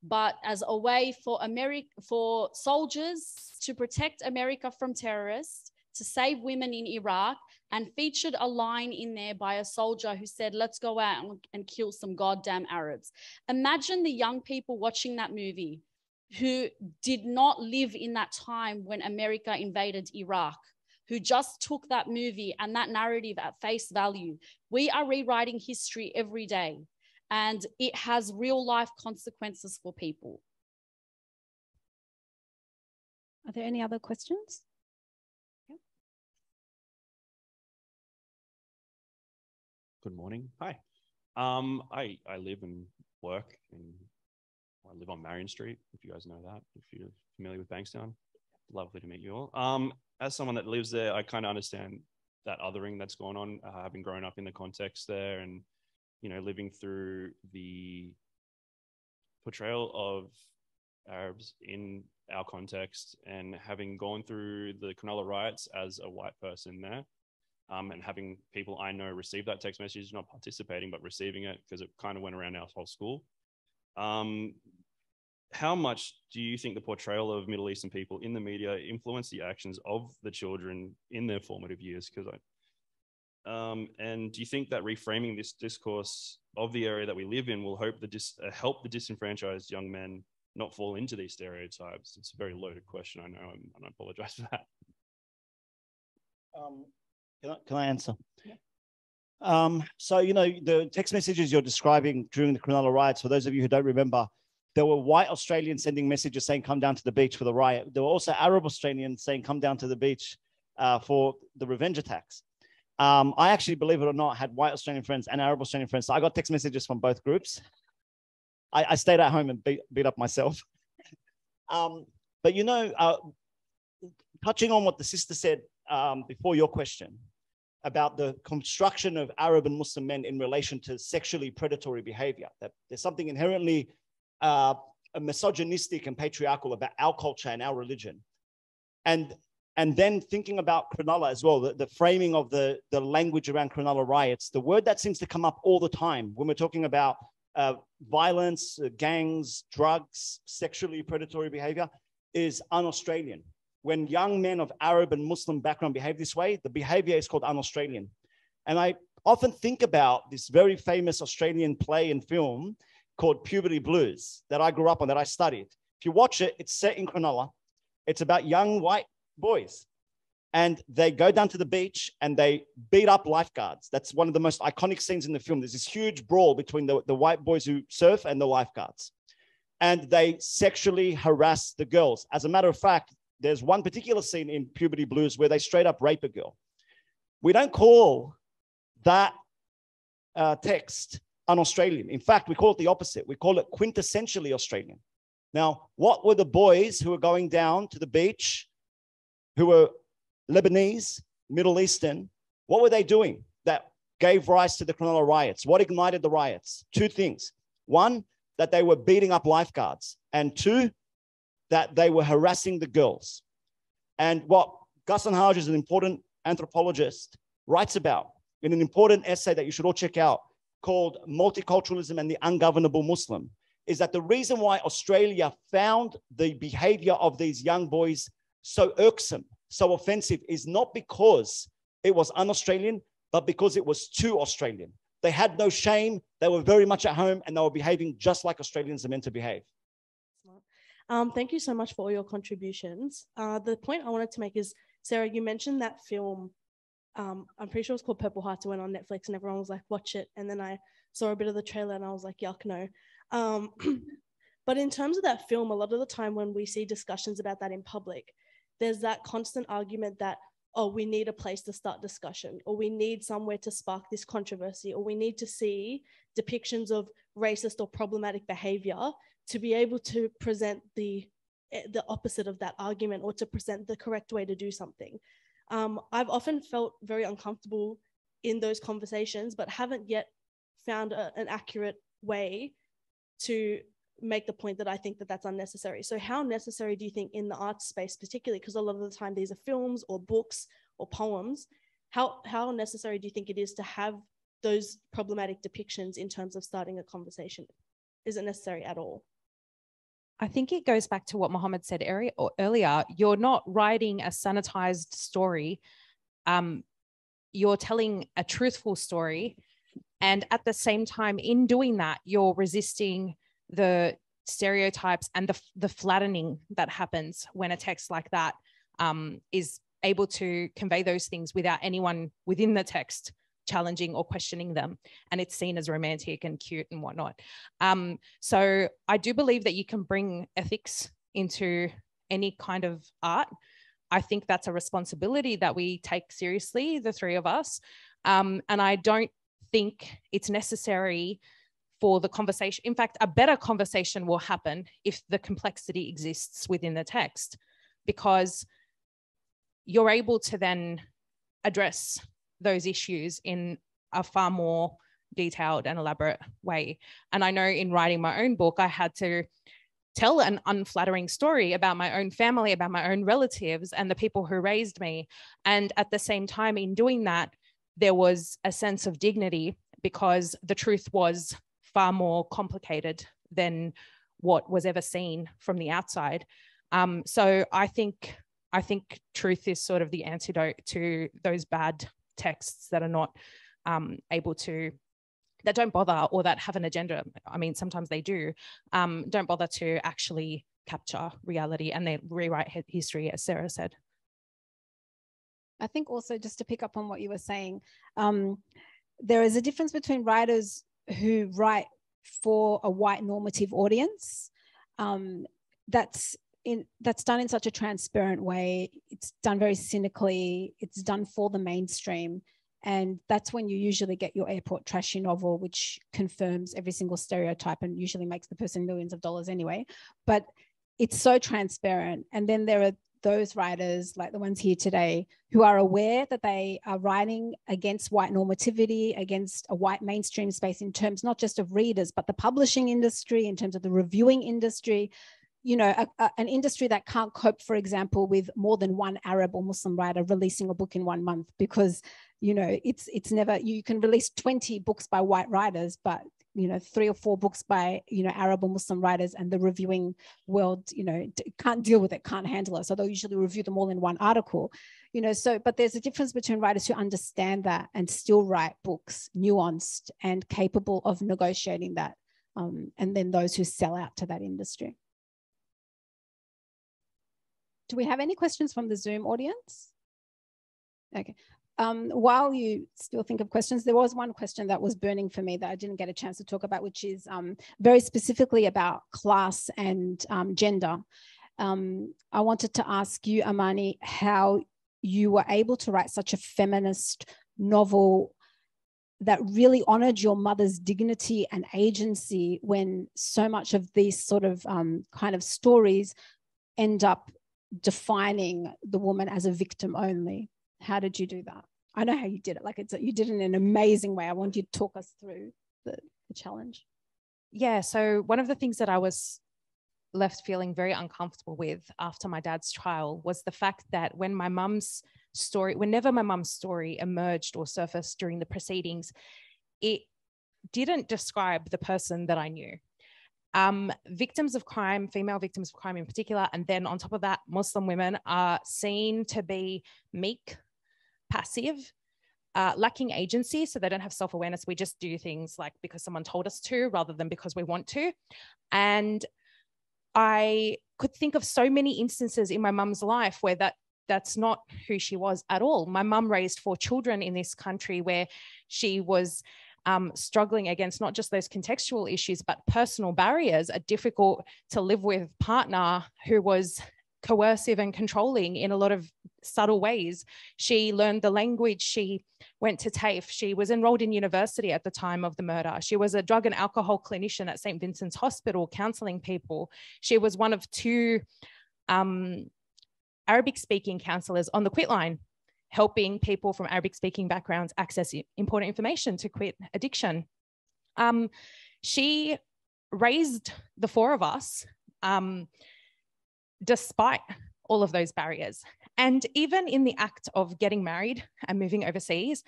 but as a way for, Ameri for soldiers to protect America from terrorists, to save women in Iraq, and featured a line in there by a soldier who said, let's go out and, and kill some goddamn Arabs. Imagine the young people watching that movie, who did not live in that time when America invaded Iraq, who just took that movie and that narrative at face value. We are rewriting history every day, and it has real life consequences for people. Are there any other questions? Yeah. Good morning. Hi. Um, I, I live and work in I live on Marion Street, if you guys know that, if you're familiar with Bankstown. Lovely to meet you all. Um, as someone that lives there, I kind of understand that othering that's going on, uh, having grown up in the context there and, you know, living through the portrayal of Arabs in our context and having gone through the Cronulla riots as a white person there, um, and having people I know receive that text message, not participating, but receiving it because it kind of went around our whole school. Um, how much do you think the portrayal of Middle Eastern people in the media influenced the actions of the children in their formative years? Because I, um, and do you think that reframing this discourse of the area that we live in will hope the dis uh, help the disenfranchised young men not fall into these stereotypes? It's a very loaded question, I know, and I apologize for that. Um, can I, can I answer? Yeah. Um, so, you know, the text messages you're describing during the Cronulla riots, for those of you who don't remember, there were white Australians sending messages saying, come down to the beach for the riot. There were also Arab Australians saying, come down to the beach uh, for the revenge attacks. Um, I actually, believe it or not, had white Australian friends and Arab Australian friends. So I got text messages from both groups. I, I stayed at home and beat, beat up myself. um, but, you know, uh, touching on what the sister said um, before your question, about the construction of Arab and Muslim men in relation to sexually predatory behavior. That there's something inherently uh, misogynistic and patriarchal about our culture and our religion. And, and then thinking about Cronulla as well, the, the framing of the, the language around Cronulla riots, the word that seems to come up all the time when we're talking about uh, violence, uh, gangs, drugs, sexually predatory behavior is un-Australian. When young men of Arab and Muslim background behave this way, the behavior is called un-Australian. And I often think about this very famous Australian play and film called Puberty Blues that I grew up on, that I studied. If you watch it, it's set in Cronulla. It's about young white boys. And they go down to the beach and they beat up lifeguards. That's one of the most iconic scenes in the film. There's this huge brawl between the, the white boys who surf and the lifeguards. and they sexually harass the girls. As a matter of fact, there's one particular scene in Puberty Blues where they straight up rape a girl. We don't call that uh, text un-Australian. In fact, we call it the opposite. We call it quintessentially Australian. Now, what were the boys who were going down to the beach, who were Lebanese, Middle Eastern, what were they doing that gave rise to the Cronulla riots? What ignited the riots? Two things. One, that they were beating up lifeguards. And two, that they were harassing the girls. And what Ghassan Haj is an important anthropologist writes about in an important essay that you should all check out called Multiculturalism and the Ungovernable Muslim, is that the reason why Australia found the behavior of these young boys so irksome, so offensive, is not because it was un-Australian, but because it was too Australian. They had no shame, they were very much at home, and they were behaving just like Australians are meant to behave. Um, thank you so much for all your contributions. Uh, the point I wanted to make is, Sarah, you mentioned that film, um, I'm pretty sure it's called Purple Hearts, it went on Netflix and everyone was like, watch it. And then I saw a bit of the trailer and I was like, yuck, no. Um, but in terms of that film, a lot of the time when we see discussions about that in public, there's that constant argument that, oh, we need a place to start discussion, or we need somewhere to spark this controversy, or we need to see depictions of racist or problematic behavior to be able to present the, the opposite of that argument, or to present the correct way to do something. Um, I've often felt very uncomfortable in those conversations, but haven't yet found a, an accurate way to make the point that I think that that's unnecessary. So how necessary do you think in the arts space, particularly, because a lot of the time these are films or books or poems, how, how necessary do you think it is to have those problematic depictions in terms of starting a conversation? Is it necessary at all? I think it goes back to what Mohammed said earlier. You're not writing a sanitized story. Um, you're telling a truthful story. And at the same time, in doing that, you're resisting the stereotypes and the, the flattening that happens when a text like that um, is able to convey those things without anyone within the text challenging or questioning them, and it's seen as romantic and cute and whatnot. Um, so I do believe that you can bring ethics into any kind of art. I think that's a responsibility that we take seriously, the three of us. Um, and I don't think it's necessary for the conversation. In fact, a better conversation will happen if the complexity exists within the text, because you're able to then address those issues in a far more detailed and elaborate way. And I know in writing my own book, I had to tell an unflattering story about my own family, about my own relatives and the people who raised me. And at the same time, in doing that, there was a sense of dignity, because the truth was far more complicated than what was ever seen from the outside. Um, so I think, I think truth is sort of the antidote to those bad texts that are not um, able to, that don't bother, or that have an agenda. I mean, sometimes they do, um, don't bother to actually capture reality, and they rewrite history, as Sarah said. I think also, just to pick up on what you were saying, um, there is a difference between writers who write for a white normative audience. Um, that's In, that's done in such a transparent way. It's done very cynically. It's done for the mainstream. And that's when you usually get your airport trashy novel, which confirms every single stereotype and usually makes the person millions of dollars anyway. But it's so transparent. And then there are those writers, like the ones here today, who are aware that they are writing against white normativity, against a white mainstream space, in terms not just of readers, but the publishing industry, in terms of the reviewing industry. You know, a, a, an industry that can't cope, for example, with more than one Arab or Muslim writer releasing a book in one month, because, you know, it's it's never, you can release twenty books by white writers, but, you know, three or four books by, you know, Arab or Muslim writers, and the reviewing world, you know, can't deal with it, can't handle it. So they'll usually review them all in one article, you know, so, but there's a difference between writers who understand that and still write books nuanced and capable of negotiating that, um, and then those who sell out to that industry. Do we have any questions from the Zoom audience? Okay. Um, while you still think of questions, there was one question that was burning for me that I didn't get a chance to talk about, which is um, very specifically about class and um, gender. Um, I wanted to ask you, Amani, how you were able to write such a feminist novel that really honoured your mother's dignity and agency when so much of these sort of um, kind of stories end up defining the woman as a victim only. How did you do that? I know how you did it. Like it's, you did it in an amazing way. I want you to talk us through the, the challenge. Yeah. So one of the things that I was left feeling very uncomfortable with after my dad's trial was the fact that when my mum's story, whenever my mum's story emerged or surfaced during the proceedings, it didn't describe the person that I knew. Um, victims of crime, female victims of crime in particular, and then on top of that, Muslim women are seen to be meek, passive, uh, lacking agency, so they don't have self-awareness. We just do things like because someone told us to rather than because we want to. And I could think of so many instances in my mum's life where that that's not who she was at all. My mum raised four children in this country where she was Um, struggling against not just those contextual issues, but personal barriers, a difficult to live with partner who was coercive and controlling in a lot of subtle ways. She learned the language. She went to TAFE. She was enrolled in university at the time of the murder. She was a drug and alcohol clinician at Saint Vincent's Hospital, counselling people. She was one of two um, Arabic-speaking counsellors on the quit line, helping people from Arabic-speaking backgrounds access important information to quit addiction. Um, she raised the four of us um, despite all of those barriers. And even in the act of getting married and moving overseas,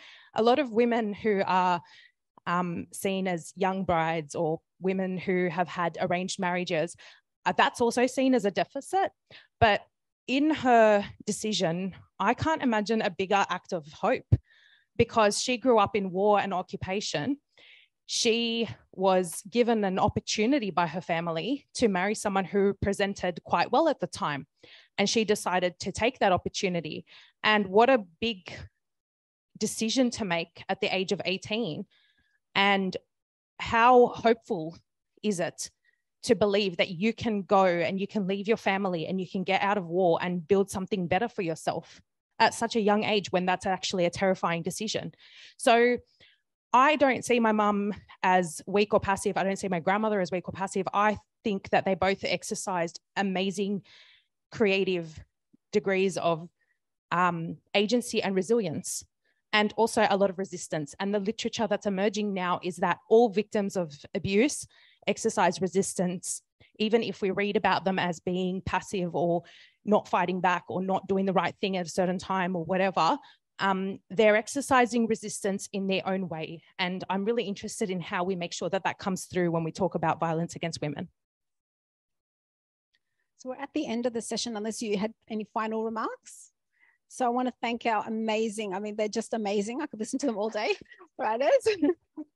a lot of women who are um, seen as young brides or women who have had arranged marriages, uh, that's also seen as a deficit. But in her decision, I can't imagine a bigger act of hope, because she grew up in war and occupation. She was given an opportunity by her family to marry someone who presented quite well at the time, and she decided to take that opportunity. And what a big decision to make at the age of eighteen. And how hopeful is it to believe that you can go and you can leave your family and you can get out of war and build something better for yourself at such a young age, when that's actually a terrifying decision. So I don't see my mum as weak or passive. I don't see my grandmother as weak or passive. I think that they both exercised amazing creative degrees of um, agency and resilience, and also a lot of resistance. And the literature that's emerging now is that all victims of abuse exercise resistance, even if we read about them as being passive or not fighting back or not doing the right thing at a certain time or whatever. Um, they're exercising resistance in their own way. And I'm really interested in how we make sure that that comes through when we talk about violence against women. So we're at the end of the session, unless you had any final remarks. So I want to thank our amazing, I mean, they're just amazing. I could listen to them all day, right?